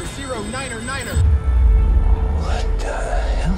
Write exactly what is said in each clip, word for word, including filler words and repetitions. four zero niner niner. What the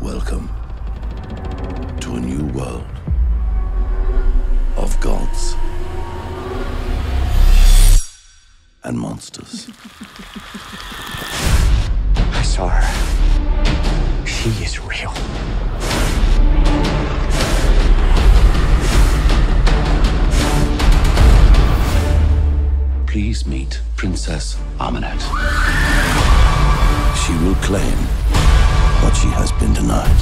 Welcome to a new world of gods and monsters. I saw her. She is real. Please meet Princess Amanet. She will claim what she has been denied.